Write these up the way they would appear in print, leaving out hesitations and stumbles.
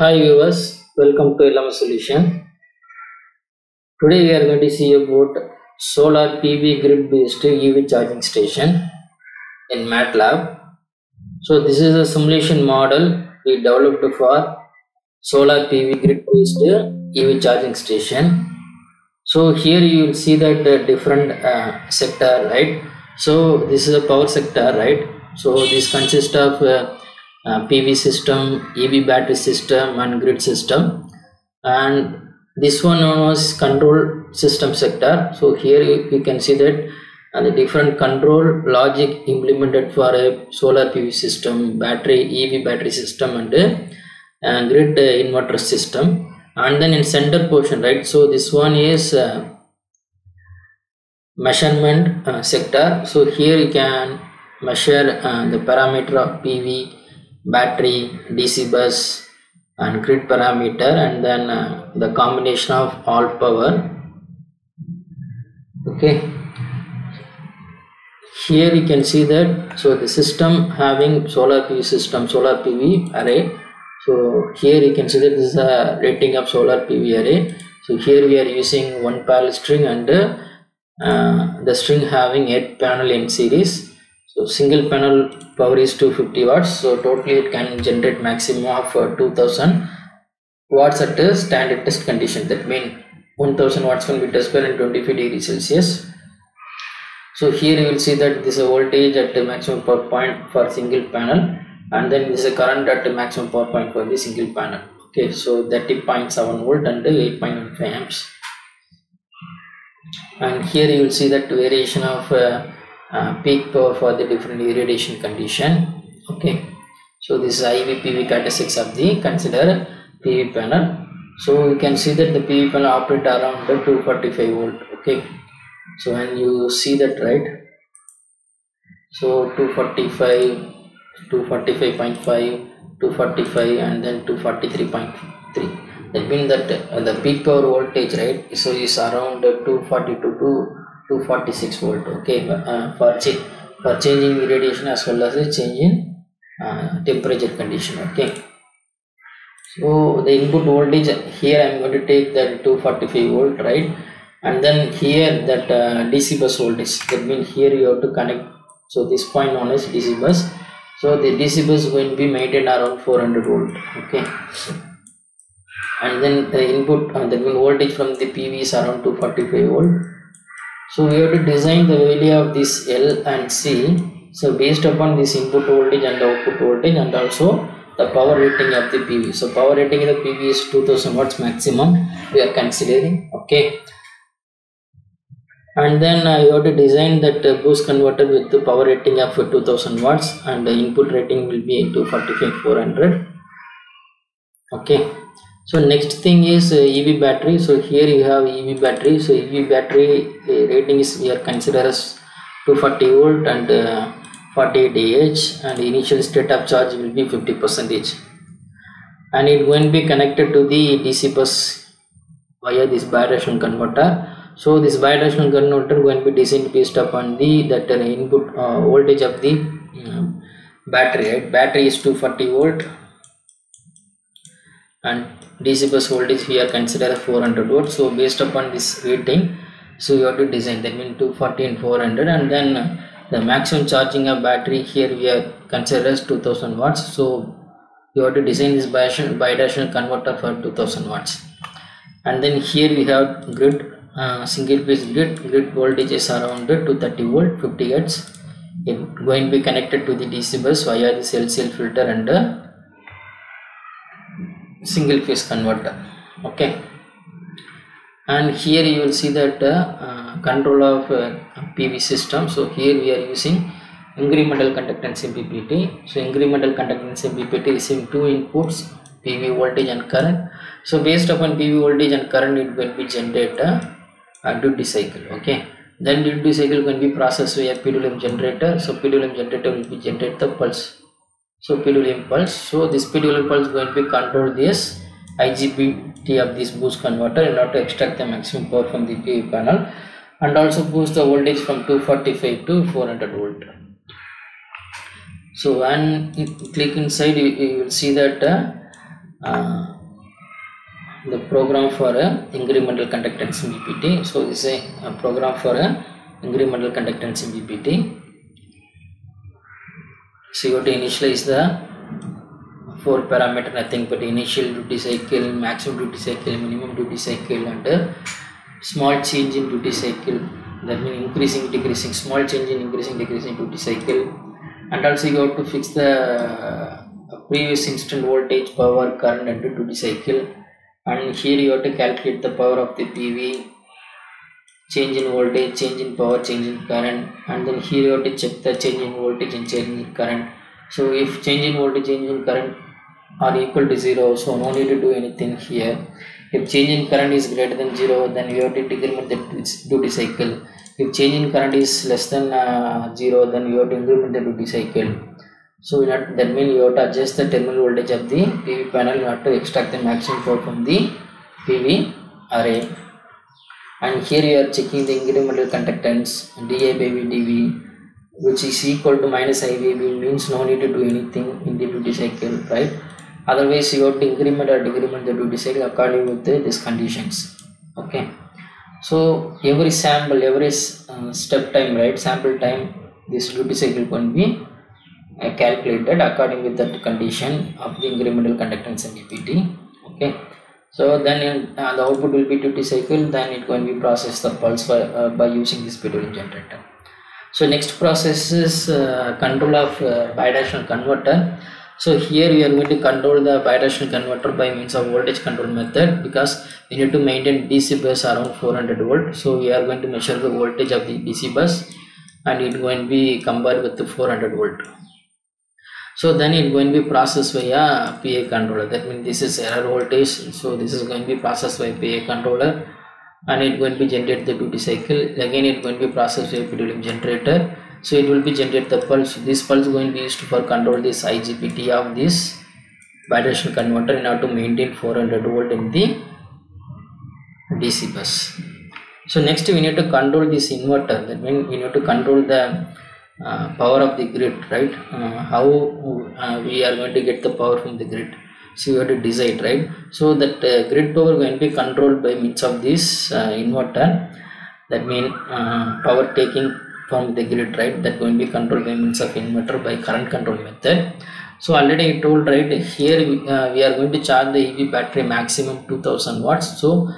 Hi viewers, welcome to LM Solution. Today we are going to see about solar PV grid based EV charging station in MATLAB. So this is a simulation model we developed for solar PV grid based EV charging station. So here you will see that different sector, right? So this is a power sector, right? So this consists of PV system, EV battery system and grid system, and this one was control system sector. So here you can see that the different control logic implemented for a solar PV system, battery, EV battery system and grid inverter system. And then in center portion, right, so this one is measurement sector. So here you can measure the parameter of PV, battery, DC bus and grid parameter, and then the combination of all power. Okay, here you can see that, so the system having solar PV system, solar PV array. So here you can see that this is a rating of solar PV array. So here we are using one parallel string and the string having 8 panel in series. So single panel power is 250 watts. So totally it can generate maximum of 2000 watts at a standard test condition. That means 1000 watts per meter square and 25 degrees Celsius. So here you will see that this is a voltage at the maximum power point for single panel, and then this is a current at the maximum power point for the single panel. Okay, so 30.7 volt and 8.15 amps. And here you will see that variation of peak power for the different irradiation condition. Okay, so this is IV PV characteristics of the considered PV panel. So you can see that the PV panel operate around the 245 volt. Okay, so when you see that, right, so 245, 245.5, 245 and then 243.3. that means that the peak power voltage, right, so is around 242 to 246 volt. Okay, for changing irradiation as well as the change in temperature condition. Okay, so the input voltage here I am going to take that 245 volt, right, and then here that DC bus voltage. That means here you have to connect, so this point known as DC bus. So the DC bus will be maintained around 400 volt. Okay, and then the input that means voltage from the PV is around 245 volt. So we have to design the value of this L and C, so based upon this input voltage and output voltage and also the power rating of the PV. So power rating of the PV is 2000 watts maximum we are considering. Okay, and then you have to design that boost converter with the power rating of 2000 watts and the input rating will be 245 400. Okay, so next thing is EV battery. So here you have EV battery. So EV battery rating is we are considered as 240 volt and 48 Ah, and initial state of charge will be 50%, and it will be connected to the DC bus via this bidirectional converter. So this bidirectional converter will be designed based upon the that input voltage of the battery. Right? Battery is 240 volt. And DC bus voltage we are considered 400 volts. So based upon this rating, so you have to design, that means 240 and 400, and then the maximum charging of battery here we are considered as 2000 watts. So you have to design this bidirectional converter for 2000 watts. And then here we have grid, single phase grid voltage is around 230 volt, 50 hertz. It going to be connected to the DC bus via this LCL filter and single phase converter. Okay, and here you will see that control of PV system. So here we are using incremental conductance MPPT. So incremental conductance MPPT is in two inputs, PV voltage and current. So based upon PV voltage and current it will be generated a duty cycle. Okay, then duty cycle can be processed via PWM generator. So PWM generator will be generate the pulse. So PWM pulse. So this PWM pulse is going to be control this IGBT of this boost converter in order to extract the maximum power from the PV panel and also boost the voltage from 245 to 400 volt. So when you click inside, you will see that the program for a incremental conductance MPPT. So this is a program for a incremental conductance MPPT. So you have to initialize the 4 parameter nothing but initial duty cycle, maximum duty cycle, minimum duty cycle, and a small change in duty cycle. That means increasing, decreasing, small change in increasing, decreasing duty cycle. And also you have to fix the previous instant voltage, power, current, and duty cycle. And here you have to calculate the power of the PV, change in voltage, change in power, change in current, and then here you have to check the change in voltage and change in current. So if change in voltage, change in current are equal to 0, so no need to do anything here. If change in current is greater than 0, then you have to increment the duty cycle. If change in current is less than 0, then you have to increment the duty cycle. So that means you have to adjust the terminal voltage of the PV panel in order to extract the maximum power from the PV array. And here you are checking the incremental conductance dA by dV, which is equal to minus IVB, means no need to do anything in the duty cycle, right? Otherwise you have to increment or decrement the duty cycle according with these conditions. Okay, so every sample, every step time, right, sample time, this duty cycle can be calculated according with that condition of the incremental conductance MPPT. Okay, so then the output will be duty cycle, then it can be processed the pulse by using this PWM generator. So next process is control of bidirectional converter. So here we are going to control the bidirectional converter by means of voltage control method, because we need to maintain DC bus around 400 volt. So we are going to measure the voltage of the DC bus and it going to be compared with the 400 volt. So then it going to be processed via PA controller. That means this is error voltage, so this is going to be processed by PA controller, and it going to generate the duty cycle. Again it going to be processed by PWM generator, so it will be generate the pulse. This pulse is going to be used for control this IGBT of this bidirectional converter in order to maintain 400 volt in the DC bus. So next we need to control this inverter. That means we need to control the power of the grid, right? How we are going to get the power from the grid, so you have to decide, right? So that grid power going to be controlled by means of this inverter. That means power taking from the grid, right, that going to be controlled by means of inverter by current control method. So already I told, right, here we are going to charge the EV battery maximum 2000 watts. So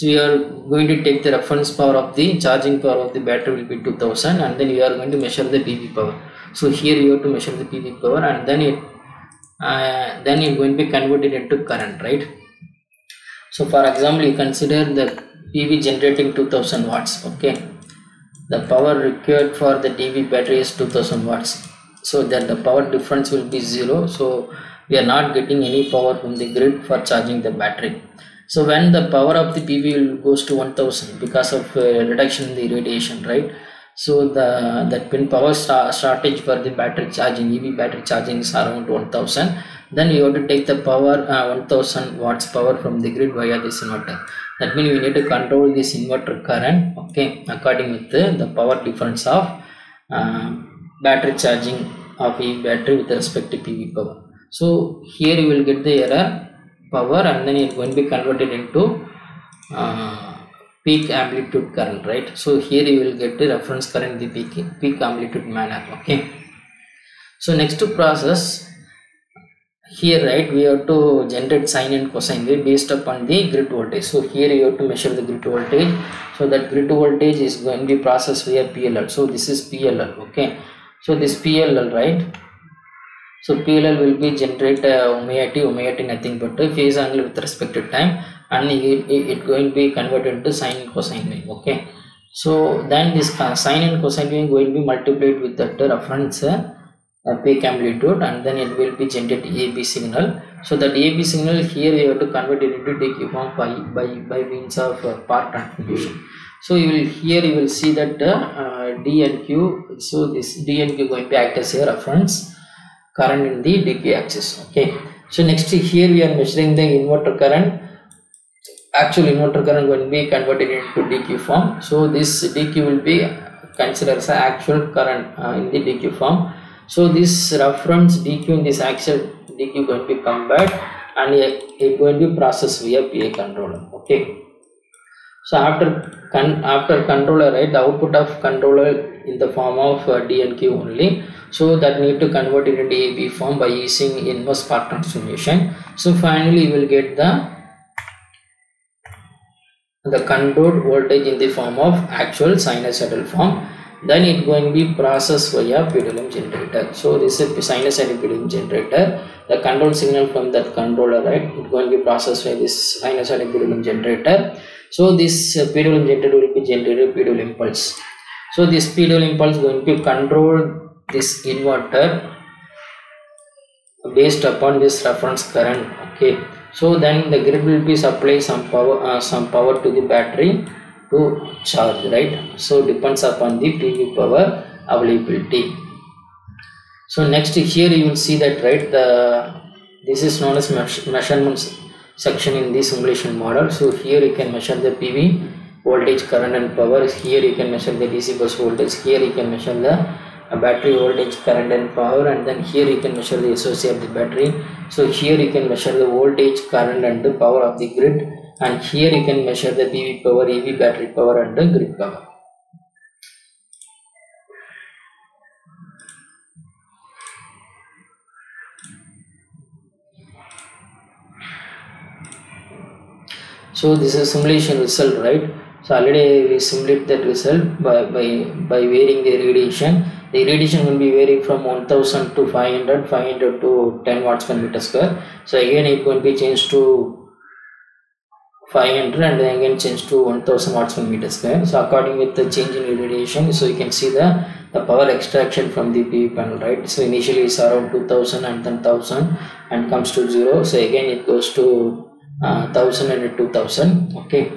you are going to take the reference power of the charging power of the battery will be 2000, and then you are going to measure the PV power. So here you have to measure the PV power, and then it going to be converted into current, right? So for example, you consider the PV generating 2000 watts. Okay, the power required for the DV battery is 2000 watts, so that the power difference will be 0. So we are not getting any power from the grid for charging the battery. So when the power of the PV goes to 1000 because of reduction in the irradiation, right? So that pin power shortage for the battery charging, EV battery charging is around 1000. Then you have to take the power 1000 watts power from the grid via this inverter. That means we need to control this inverter current, okay, according with the power difference of battery charging of EV battery with respect to PV power. So here you will get the error power, and then it going to be converted into peak amplitude current, right? So here you will get the reference current in the peak amplitude manner. Okay, so next to process here, right, we have to generate sine and cosine wave based upon the grid voltage. So here you have to measure the grid voltage, so that grid voltage is going to be processed via PLL. So this is PLL. Okay, so this PLL, right? So PLL will be generate omega t nothing but a phase angle with respect to time, and it going to be converted to sine and cosine wave. Okay, so then this sine and cosine wave will be multiplied with that reference peak amplitude, and then it will be generated AB signal. So that AB signal here you have to convert it into dq form by means of park transformation. So here you will see that D and Q. So this D and Q going to be act as a reference current in the dq axis. Okay, so next here we are measuring the inverter current. Actual inverter current will be converted into dq form. So this dq will be considered as actual current in the dq form. So this reference dq in this actual dq going to be compared and it will be processed via PA controller. Okay, so after controller, right, the output of controller in the form of D and Q only, so that need to convert it into AB form by using inverse park transformation. So finally you will get the controlled voltage in the form of actual sinusoidal form. Then it going to be processed via PWM generator. So this is a sinusoidal PWM generator. The control signal from that controller, right, it going to be processed by this sinusoidal PWM generator. So this PWM generator will be generated PWM impulse. So this PWM impulse going to control this inverter based upon this reference current. Okay. So then the grid will be supply some power to the battery to charge, right? So depends upon the PV power availability. So next here you will see that, right, this is known as measurements section in the simulation model. So here you can measure the PV voltage, current and power. Here you can measure the DC bus voltage. Here you can measure the battery voltage, current and power. And then here you can measure the SOC of the battery. So here you can measure the voltage, current and the power of the grid. And here you can measure the PV power, EV battery power and the grid power. So this is simulation result, right? So already we simulate that result by varying the radiation. The radiation will be varying from 1000 to 500, 500 to 10 watts per meter square. So again it will be changed to 500 and then again change to 1000 watts per meter square. So according with the change in radiation, so you can see the power extraction from the PV panel, right? So initially it's around 2000 and then 1000 and comes to 0. So again it goes to 1000 and 2000. Okay,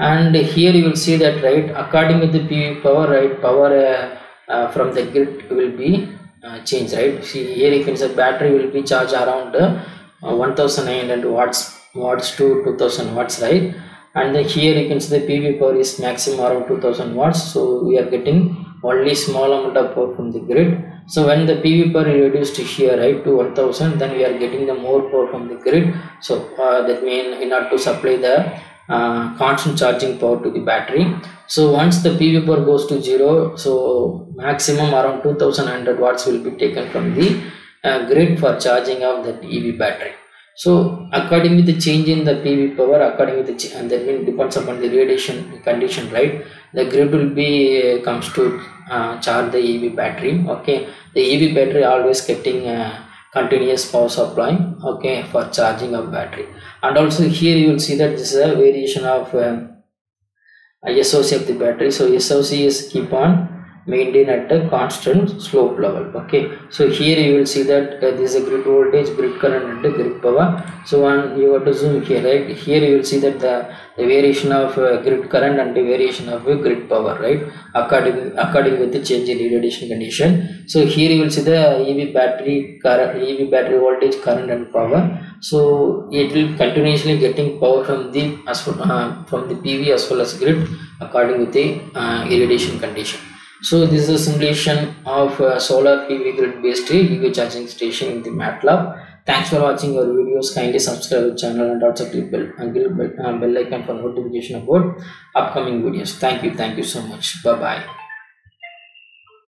and here you will see that, right, according with the PV power, right, power from the grid will be changed, right? See here you can say battery will be charged around 1900 watts to 2000 watts, right? And then here you can see the PV power is maximum around 2000 watts. So we are getting only small amount of power from the grid. So when the PV power is reduced here, right, to 1000, then we are getting the more power from the grid. So that means in order to supply the constant charging power to the battery. So once the PV power goes to 0, so maximum around 2100 watts will be taken from the grid for charging of that EV battery. So according with the change in the PV power, according with the and that means depends upon the radiation condition, right, the grid will be comes to charge the EV battery. Okay, the EV battery always getting continuous power supply, okay, for charging of battery. And also here you will see that this is a variation of SOC of the battery. So SOC is keep on maintain at a constant slope level. Okay, so here you will see that this is a grid voltage, grid current and the grid power. So on you have to zoom here, right? Here you will see that the variation of grid current and the variation of grid power, right, according with the change in radiation condition. So here you will see the EV battery current, EV battery voltage, current and power. So it will continuously getting power from the PV as well as grid according with the irradiation condition. So this is a simulation of solar PV grid based EV charging station in the MATLAB. Thanks for watching our videos. Kindly subscribe to the channel and also click bell icon for notification about upcoming videos. Thank you so much. Bye bye.